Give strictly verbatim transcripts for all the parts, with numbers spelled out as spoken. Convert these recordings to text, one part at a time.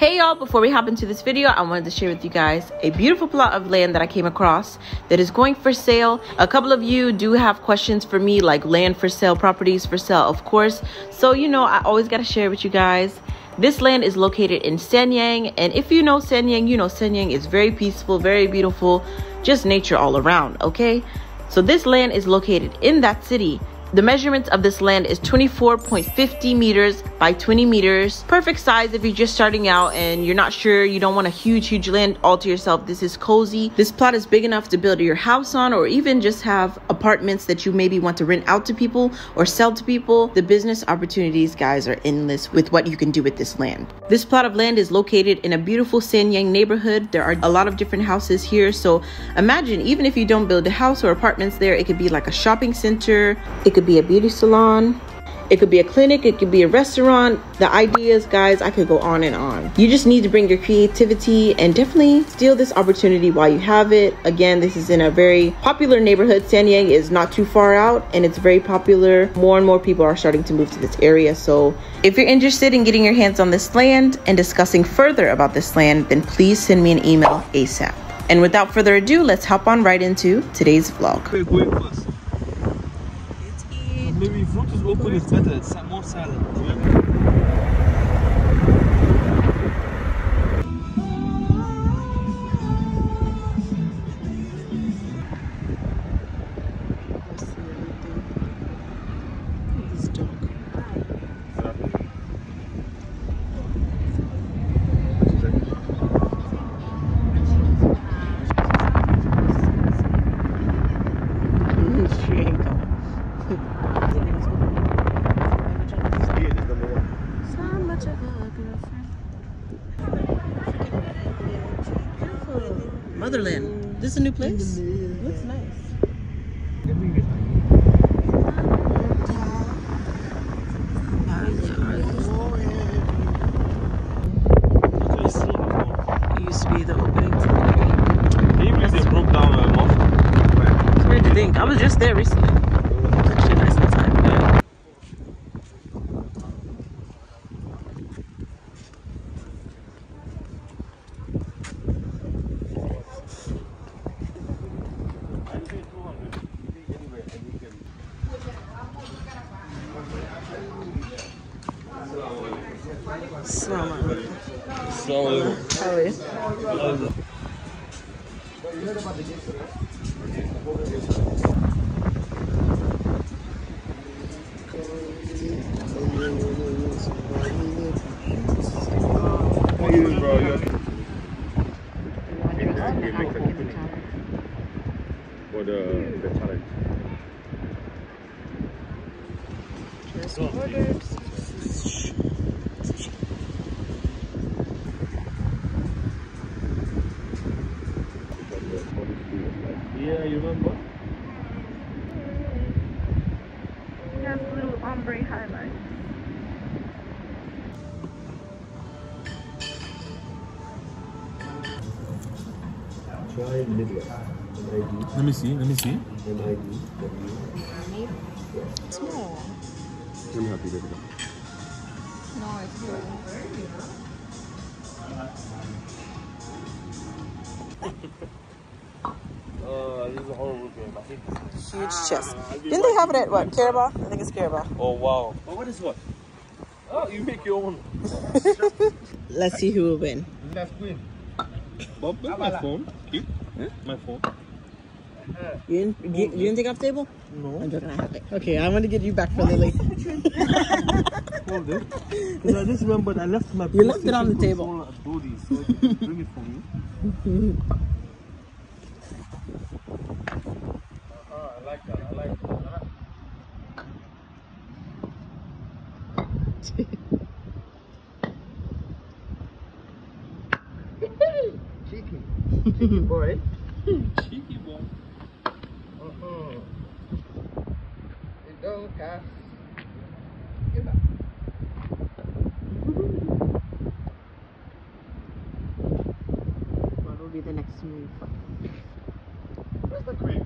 Hey y'all, before we hop into this video, I wanted to share with you guys a beautiful plot of land that I came across that is going for sale. A couple of you do have questions for me, like land for sale, properties for sale, of course. So, you know, I always got to share with you guys. This land is located in Sanyang, and if you know Sanyang, you know Sanyang is very peaceful, very beautiful, just nature all around, okay? So this land is located in that city. The measurements of this land is twenty-four point five zero meters by twenty meters. Perfect size if you're just starting out and you're not sure, you don't want a huge, huge land all to yourself. This is cozy. This plot is big enough to build your house on, or even just have apartments that you maybe want to rent out to people or sell to people. The business opportunities, guys, are endless with what you can do with this land. This plot of land is located in a beautiful Sanyang neighborhood. There are a lot of different houses here. So imagine, even if you don't build a house or apartments there, it could be like a shopping center. It could be a beauty salon, it could be a clinic, it could be a restaurant. The ideas, guys, I could go on and on. You just need to bring your creativity and definitely steal this opportunity while you have it. Again, this is in a very popular neighborhood. Sanyang is not too far out and it's very popular. More and more people are starting to move to this area. So if you're interested in getting your hands on this land and discussing further about this land, then please send me an email ASAP. And without further ado, let's hop on right into today's vlog. Wait, wait, wait. Maybe fruit is open, it's better, it's more salad. It's dark. Motherland. This is a new place? Looks nice. It used to be the opening to the area. Even if they broke down a mosque. It's weird to think. I was just there recently. It's actually nice inside. So, how are you? You heard about the gate, for the, the challenge. Just ordered. Yeah, you remember? It has a little ombre highlight. Try midway. Let me see, let me see. It's small. I'm happy with it. No, it's good. Very good. Uh, this is a horrible game. I think it's huge chess. Didn't they have it at what? Karaba? I think it's Karaba. Oh wow. Oh, what is what? Oh, you make your own. Let's see who will win. Let's win. Bob, my phone. Keep. Huh? My phone. You didn't, you, you didn't take off the table? No. I'm joking, I have it. Okay, I want to get you back for Lily. Hold it. Because I just remembered I left my. You left it on the table. Body, so bring it for me. I like that, I like that. Cheeky. Cheeky boy. Cheeky boy. Uh-huh. It don't cast. Get back. What will be the next move? Where's the queen?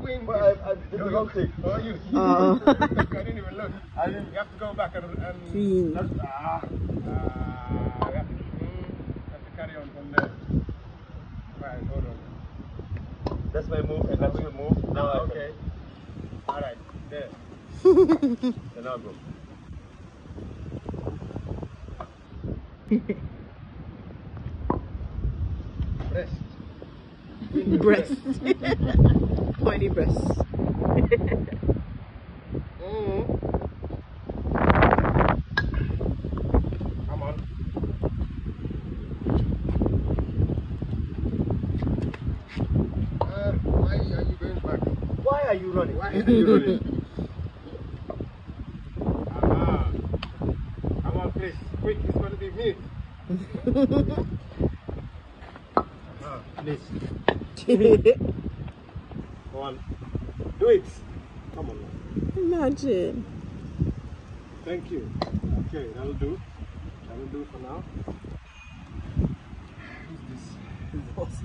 Queen, but I, I did the wrong thing. How are you? Uh. I didn't even look. I didn't, you have to go back and... and queen. Ah, ah, I have to, mm. That's my move, and that's your move. Now oh, okay. All right, there. And I'll go. Breast. Breast. Pointy breast. Mm. Come on. Uh, why are you going back? Why are you running? Why are you running? Ah. Come on, please. Quick, it's going to be me. Please. Go on. Do it. Come on. Imagine. Thank you. Okay, that'll do. That'll do for now. Who's this? Who's the horse?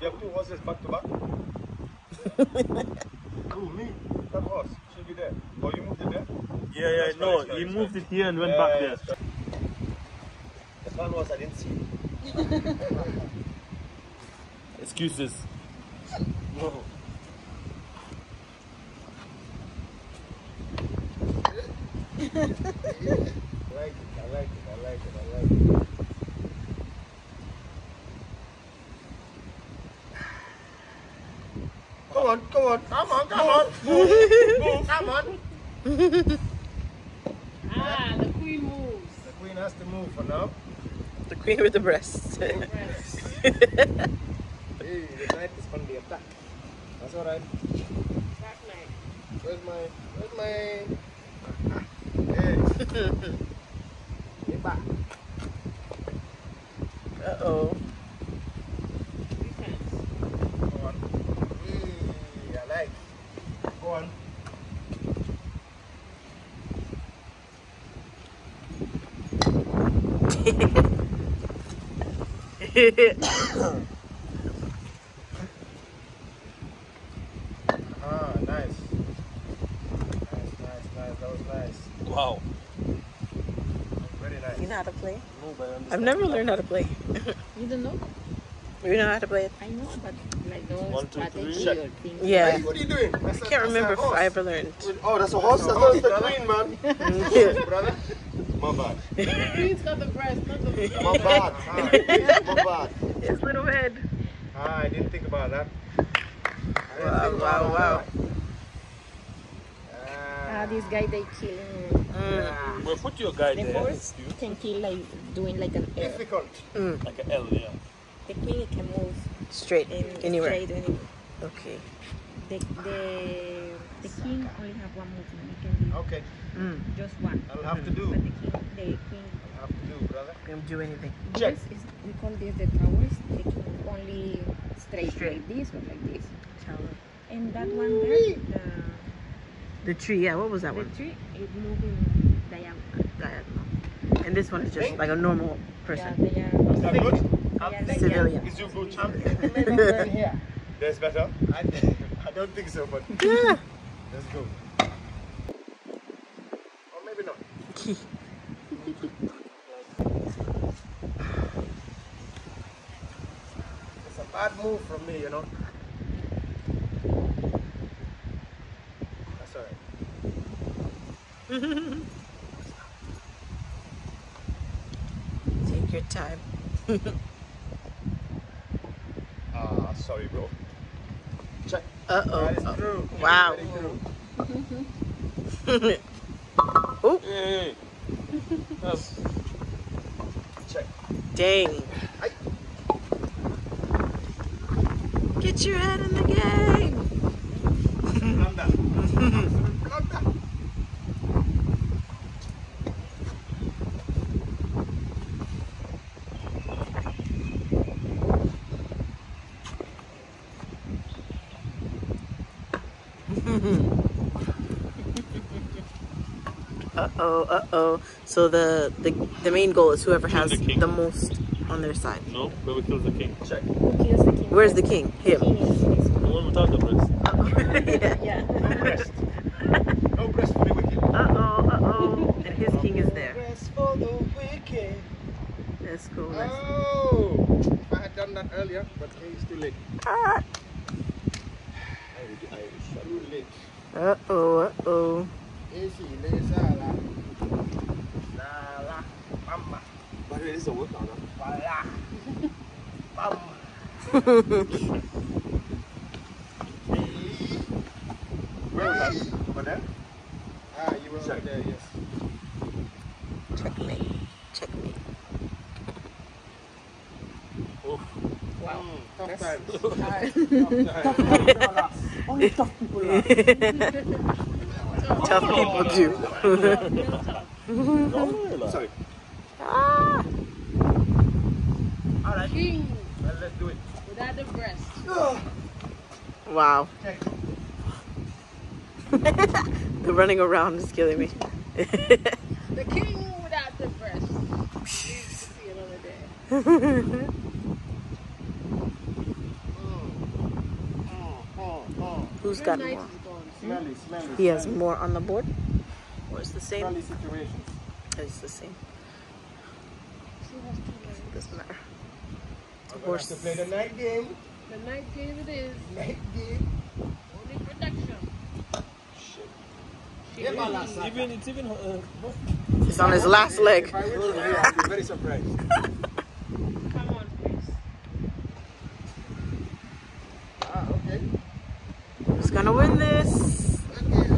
You have two horses back to back? Who? Me? That horse. Should be there. Oh, you moved it there? Yeah, yeah, that's no. Right, he right, moved right. it here and went yeah, back yeah, there. That one horse I didn't see. Excuses. No. I like it, I like it, I like it, I like it. Come on, come on, come on, come on. Move, come on. Ah, the queen moves. The queen has to move for now. The queen with the breasts. The breasts. Hey, the knight is on the attack. That's alright. Back knight. Where's my... Where's my... Hey. Hey, back. Uh-oh. Defense. Go on. Hey, I like. Go on. Hehehe. I've never learned how to play. You don't know? You know how to play it? I know, but like those one, two, three. Or things. Yeah. Hey, what are you doing? That's I can't a, remember if I ever learned. Oh, that's a horse? That's, a horse, that's the queen, man. Yeah. Brother. My bad. The queen's got the breast, not the breast. My bad. Ah, my bad. His little head. Ah, I didn't think about that. Wow, wow, wow. Ah, this guy, they kill him. Mm. Well, put your guy the there. The horse can kill like doing like an L. Difficult. Mm. Like an L, yeah. The queen can move straight in, anywhere. Straight anywhere. Okay. The the the king only have one movement. It can be okay. Mm. Just one. I'll have to do. But the king, the king. I'll have to do, brother. Can do anything. Check. This is, we call this the towers. The king only straight, straight. Like this or like this. Tower. And that one there. The, The tree, yeah, what was that the one? The tree is moving diagonal. Diagonal. And this one is just like a normal person. Yeah, they are. Is that good? They civilian. Is you good, champ? That's better? I, I don't think so, but yeah. Let's go. Or maybe not. It's a bad move from me, you know. Take your time. Ah, uh, sorry, bro. Check. Uh oh. That is oh. True. Wow. True. Oh. Hey. That's... Check. Dang. Hi. Get your head in the game. I'm done. I'm done. Uh-oh, uh-oh. So the, the the main goal is whoever has the, the most on their side. No, whoever kills the king. Check. Who kills the king? Where's the king? Him. The one without the breast. Oh, yeah. Yeah. No breast. No breast for the wicked. Uh-oh, uh-oh. And his king is there. No breast for the wicked. Let's go. Let's go. Oh! I had done that earlier, but it's too late. Ah! Uh-oh, uh-oh. But it is a workout. Where was that? Over there? Ah, you were over there, yes. Checkmate. Checkmate. Oof. Wow. Tough time. Tough time. Only tough people laugh. Tough people do. Sorry. Ah! Alright. Well, let's do it. Without the breast. Wow. Check. The running around is killing me. The king without the breast. We used to see another day. oh, oh, oh. Who's got more? Smelly, smelly, he has smelly. More on the board? Or it's the same? Smelly situations. It's the same. It doesn't matter. I'm going to have to play the night game. The night game it is. Night game. Only production. It's even, it's even, uh, it's on his last leg. I will be very surprised. Come on, please. Ah, okay. Who's gonna win this? Okay,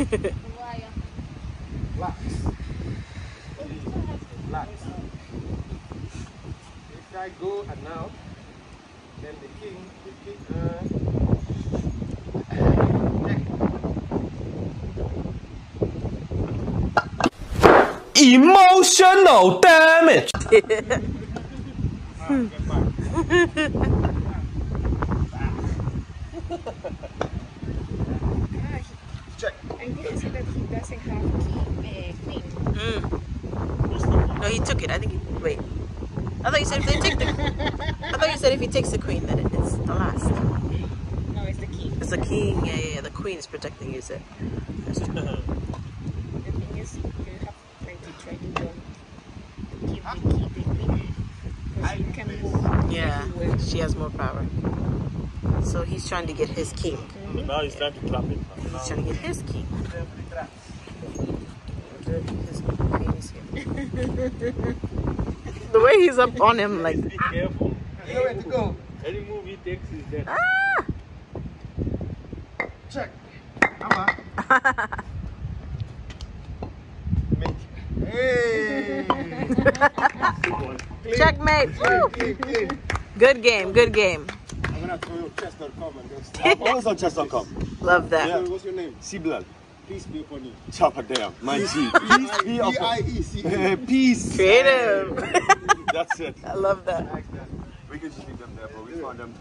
okay. Blacks. Blacks. If I go and now, then the king, the king, uh, emotional damage. Check. I didn't see that he doesn't have king, queen. Mm. No, he took it. I think. He, wait. I thought you said if they take the. I thought you said if he takes the queen, then it's the last. No, it's the king. It's the king. Yeah, yeah, yeah. The queen is protecting you. Said. That's true. Yeah, she has more power. So he's trying to get his king. Now he's trying to clap it. He's trying to get his king. The way he's up on him, like. Be careful. Nowhere to go. Any move he takes is dead. Ah! Check. Come Hey! Checkmate! Clean, clean, clean. Good game, good game. I'm gonna throw you chess dot com and just. I'm always on chess dot com. Love that. Yeah. What's your name? Ciblan. Peace be upon you. Chapadea. My G. Peace be upon you. Peace. Creative. That's it. I love that. I like that. We can just leave them there, but we found them.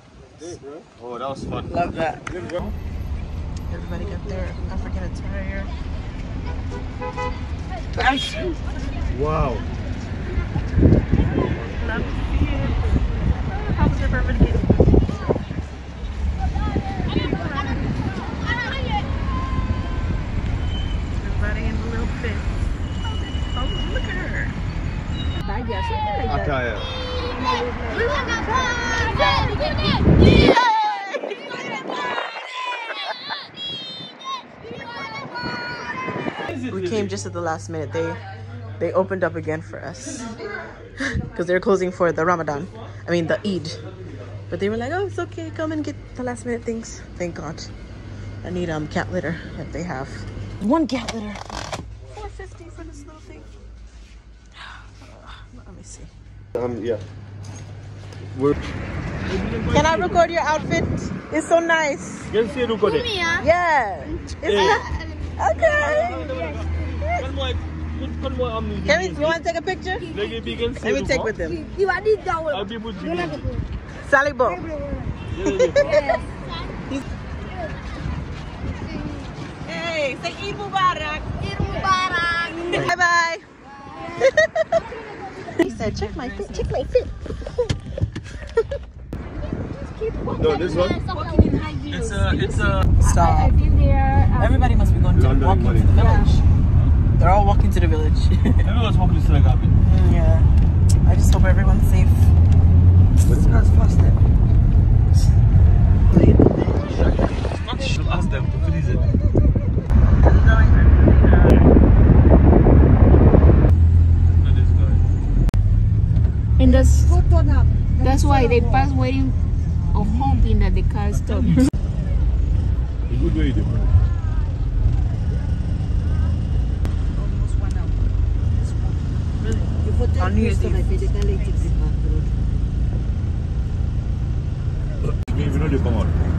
Oh, that was fun. Love that. Everybody got their African attire. Thank you. Wow. Love to see you. How was your bourbon game? Everybody in the little fit. Oh, look at her. I guess I got it. Yeah. We came just at the last minute. They they opened up again for us because they're closing for the Ramadan. I mean the Eid. But they were like, oh, it's okay. Come and get the last minute things. Thank God. I need um cat litter that they have. One cat litter. four fifty for this little thing. Let me see. Um yeah. We're Can I record your outfit? It's so nice. Yeah. It's yeah. Okay. Can we, you want to take a picture? Let me take with them. Salibo. Hey, say Eid Mubarak. Eid Mubarak. Bye bye. He said, check my fit. Check my fit. No, this one. It's a. It's a. Stop. Everybody must be going to London, walking money. To the village. Yeah. They're all walking to the village. Everyone's walking to the garden. Yeah. I just hope everyone's safe. What's the last fast step? And that's that's why they pass waiting or hoping that the car stops. A good way to move. Almost one hour. Really? You put